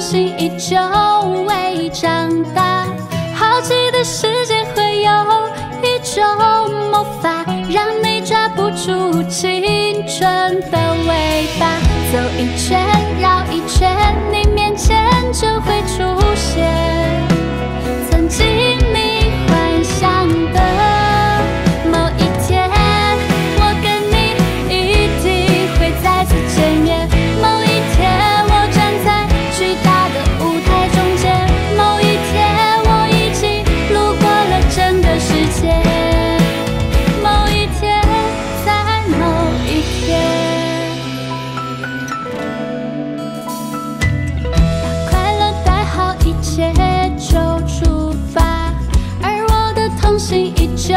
心依旧未长大，好奇的世界会有一种魔法，让你抓不住青春的尾巴。走一圈绕一圈，你面前就会出现曾经你幻想的。 就出发，而我的童心依旧。